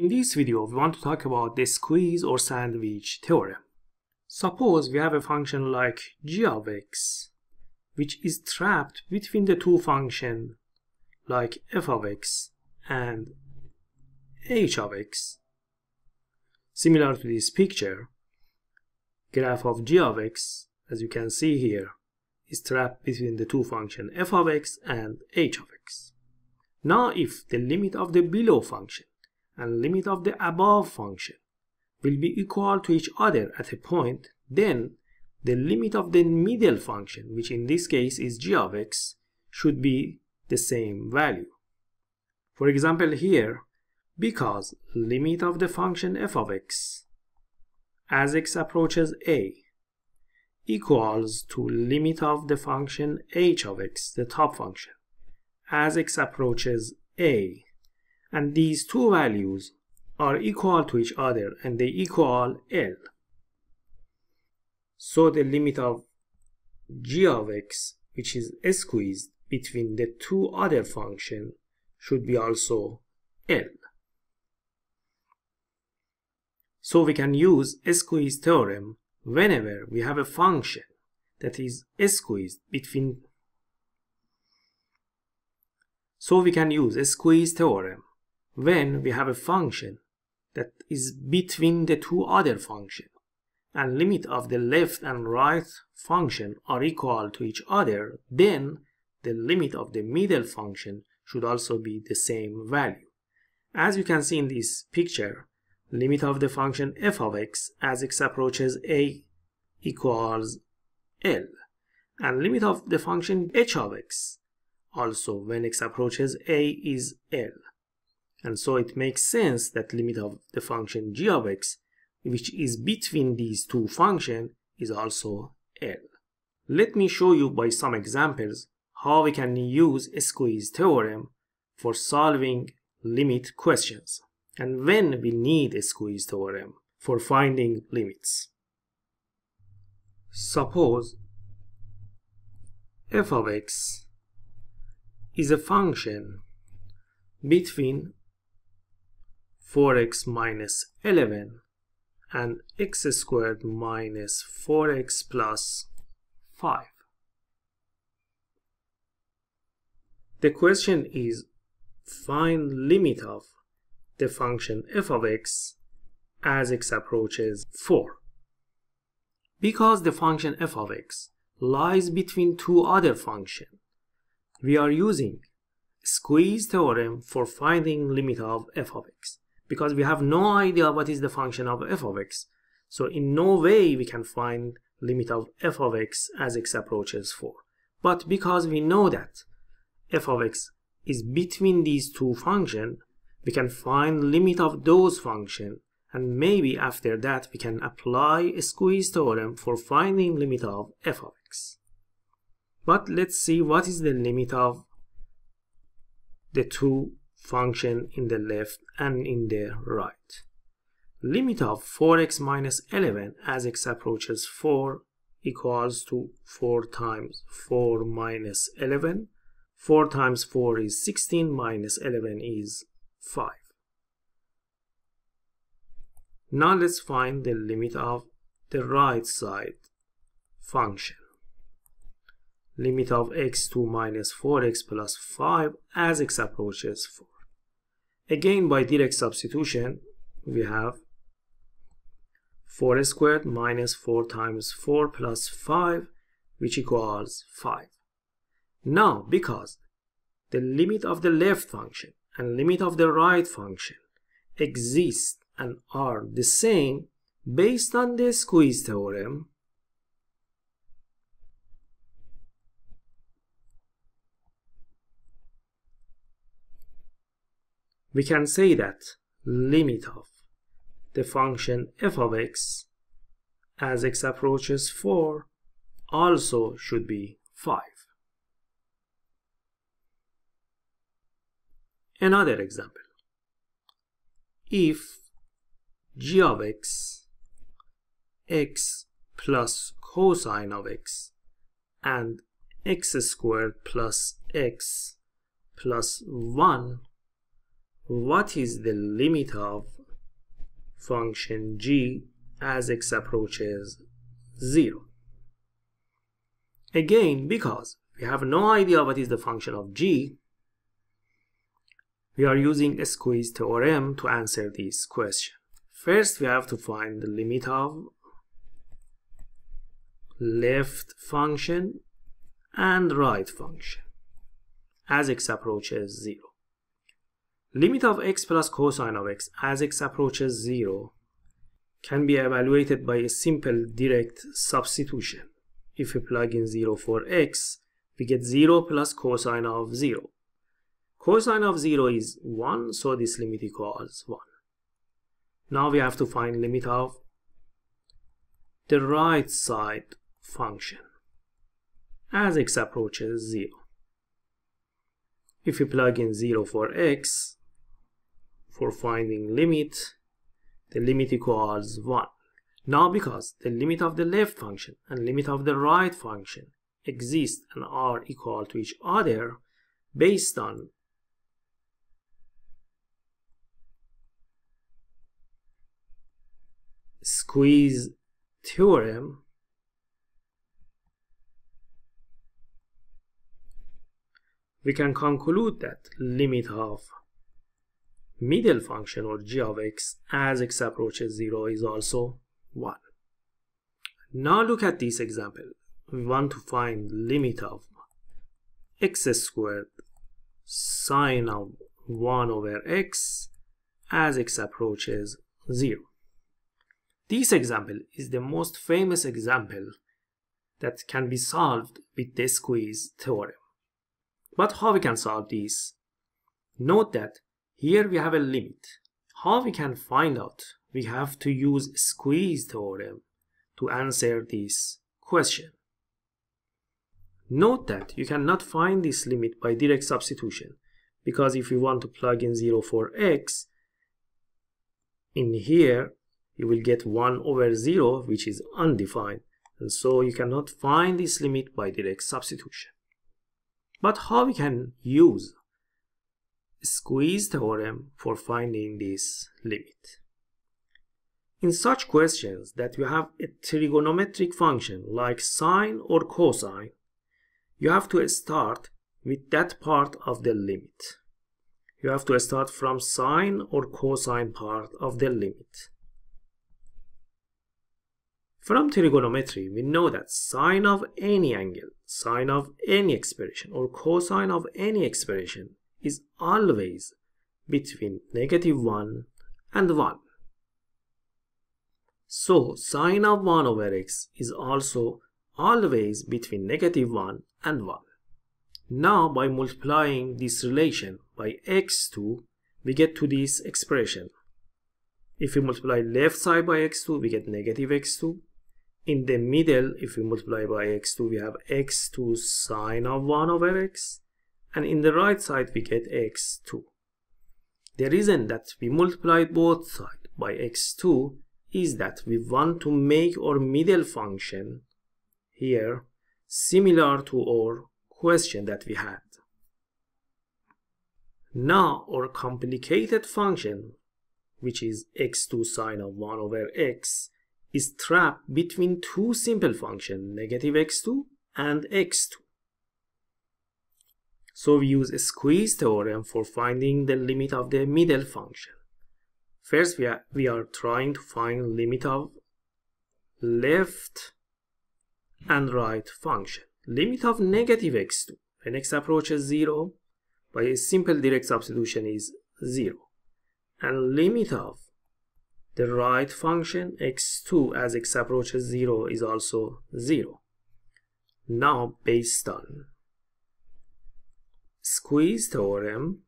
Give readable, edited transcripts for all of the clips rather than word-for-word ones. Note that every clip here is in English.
In this video, we want to talk about the squeeze or sandwich theorem. Suppose we have a function like g of x, which is trapped between the two functions like f of x and h of x. Similar to this picture, graph of g of x, as you can see here, is trapped between the two functions f of x and h of x. Now if the limit of the below function and limit of the above function will be equal to each other at a point, then the limit of the middle function, which in this case is g of x, should be the same value. For example here, because limit of the function f of x as x approaches a equals to limit of the function h of x, the top function, as x approaches a, and these two values are equal to each other and they equal L. So the limit of g of x, which is squeezed between the two other functions, should be also L. So we can use squeeze theorem whenever we have a function that is squeezed between. When we have a function that is between the two other functions and limit of the left and right function are equal to each other, then the limit of the middle function should also be the same value. As you can see in this picture, limit of the function f of x as x approaches a equals L, and limit of the function h of x also when x approaches a is L. And so it makes sense that limit of the function g of x, which is between these two functions, is also L. Let me show you by some examples how we can use squeeze theorem for solving limit questions, and when we need a squeeze theorem for finding limits. Suppose f of x is a function between 4x minus 11 and x squared minus 4x plus 5. The question is, find limit of the function f of x as x approaches 4. Because the function f of x lies between two other functions, we are using squeeze theorem for finding limit of f of x, because we have no idea what is the function of f of x. So in no way we can find limit of f of x as x approaches 4. But because we know that f of x is between these two functions, we can find limit of those functions, and maybe after that we can apply a squeeze theorem for finding limit of f of x. But let's see what is the limit of the two function in the left and in the right. Limit of 4x minus 11 as x approaches 4 equals to 4 times 4 minus 11. 4 times 4 is 16, minus 11 is 5. Now let's find the limit of the right side function. Limit of x2 minus 4x plus 5 as x approaches 4. Again, by direct substitution, we have 4 squared minus 4 times 4 plus 5, which equals 5. Now, because the limit of the left function and limit of the right function exist and are the same, based on the squeeze theorem, we can say that limit of the function f of x as x approaches 4 also should be 5. Another example. If g of x, x plus cosine of x, and x squared plus x plus 1 what is the limit of function g as x approaches 0? Again, because we have no idea what is the function of g, we are using a squeeze theorem to answer this question. First, we have to find the limit of left function and right function as x approaches 0. Limit of x plus cosine of x as x approaches 0 can be evaluated by a simple direct substitution. If we plug in 0 for x, we get 0 plus cosine of 0. Cosine of 0 is 1, so this limit equals 1. Now we have to find limit of the right side function as x approaches 0. If we plug in 0 for x, for finding limit, the limit equals 1. Now, because the limit of the left function and limit of the right function exist and are equal to each other, based on squeeze theorem, we can conclude that limit of middle function or g of x as x approaches 0 is also 1. Now look at this example. We want to find limit of x squared sine of 1 over x as x approaches 0. This example is the most famous example that can be solved with the squeeze theorem. But how we can solve this? Note that here we have a limit. How we can find out? We have to use squeeze theorem to answer this question. Note that you cannot find this limit by direct substitution, because if you want to plug in 0 for x, in here you will get 1 over 0, which is undefined, and so you cannot find this limit by direct substitution. But how we can use squeeze theorem for finding this limit? In such questions that you have a trigonometric function like sine or cosine, you have to start with that part of the limit. You have to start from sine or cosine part of the limit. From trigonometry, we know that sine of any angle, sine of any expression, or cosine of any expression is always between -1 and 1. So sine of 1 over x is also always between -1 and 1. Now by multiplying this relation by x2, we get to this expression. If we multiply left side by x2, we get negative x2. In the middle, if we multiply by x2, we have x2 sine of 1 over x. And in the right side, we get x2. The reason that we multiplied both sides by x2 is that we want to make our middle function here similar to our question that we had. Now our complicated function, which is x2 sine of 1 over x, is trapped between two simple functions, negative x2 and x2. So we use a squeeze theorem for finding the limit of the middle function. First, we are trying to find limit of left and right function. Limit of negative x2 when x approaches 0 by a simple direct substitution is 0. And limit of the right function x2 as x approaches 0 is also 0. Now, based on squeeze theorem,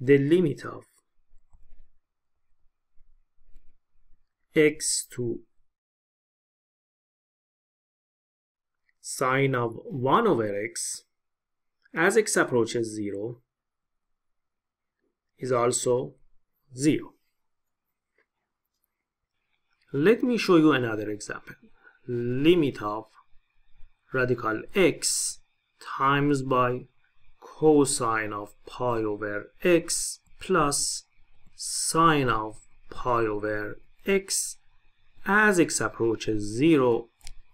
the limit of x2 sine of 1 over x as x approaches 0 is also 0. Let me show you another example. Limit of radical x times by cosine of pi over x plus sine of pi over x as x approaches 0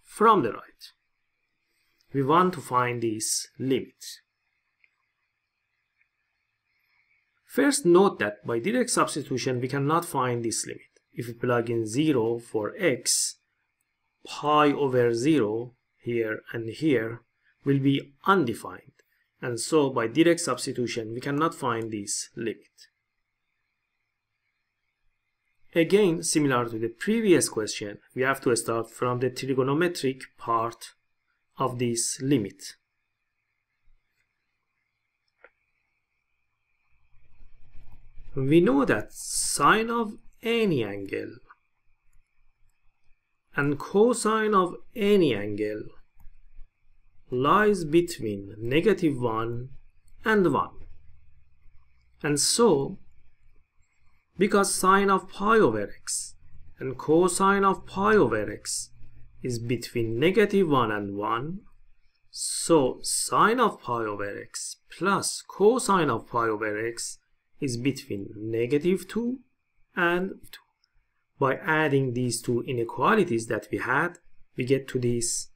from the right. We want to find this limit. First, note that by direct substitution we cannot find this limit. If we plug in 0 for x, pi over 0 here and here will be undefined, and so by direct substitution we cannot find this limit. Again, similar to the previous question, we have to start from the trigonometric part of this limit. We know that sine of any angle and cosine of any angle lies between negative 1 and 1. And so, because sine of pi over x and cosine of pi over x is between negative 1 and 1, so sine of pi over x plus cosine of pi over x is between negative 2 and 2. By adding these two inequalities that we had, we get to this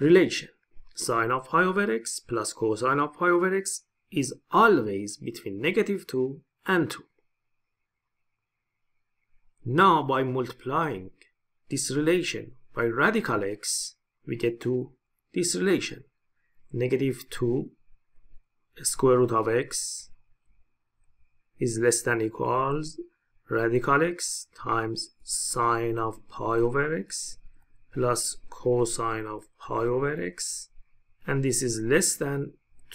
relation. Sine of pi over x plus cosine of pi over x is always between negative 2 and 2. Now, by multiplying this relation by radical x, we get to this relation. Negative 2 square root of x is less than equals radical x times sine of pi over x plus cosine of pi over x, and this is less than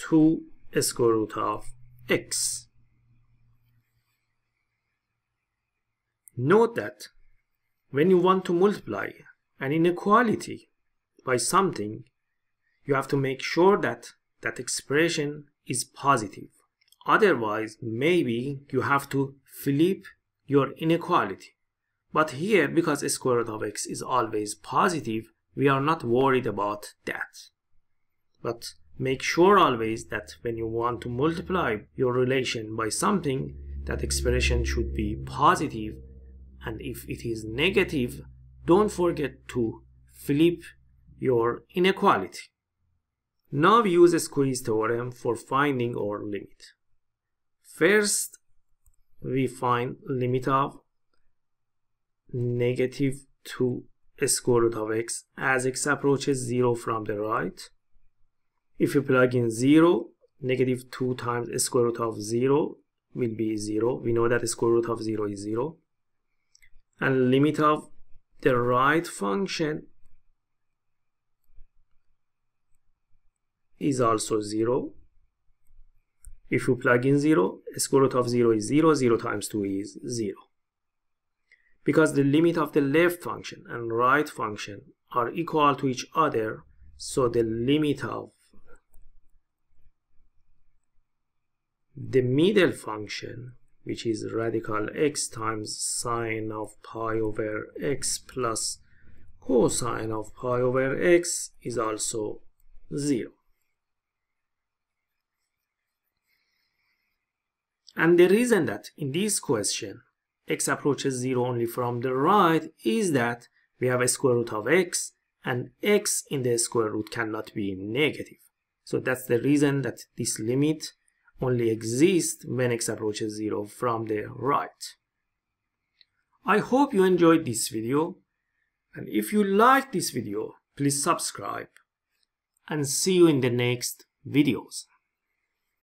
2 square root of x. Note that when you want to multiply an inequality by something, you have to make sure that that expression is positive. Otherwise, maybe you have to flip your inequality. But here, because square root of x is always positive, we are not worried about that. But make sure always that when you want to multiply your relation by something, that expression should be positive. And if it is negative, don't forget to flip your inequality. Now we use a squeeze theorem for finding our limit. First, we find limit of negative 2 square root of x as x approaches 0 from the right. If we plug in 0, negative 2 times square root of 0 will be 0. We know that square root of 0 is 0. And limit of the right function is also 0. If you plug in 0, square root of 0 is 0, 0 times 2 is 0. Because the limit of the left function and right function are equal to each other, so the limit of the middle function, which is radical x times sine of pi over x plus cosine of pi over x, is also 0. And the reason that in this question x approaches 0 only from the right is that we have a square root of x, and x in the square root cannot be negative. So that's the reason that this limit only exist when x approaches 0 from the right. I hope you enjoyed this video, and if you like this video, please subscribe, and see you in the next videos.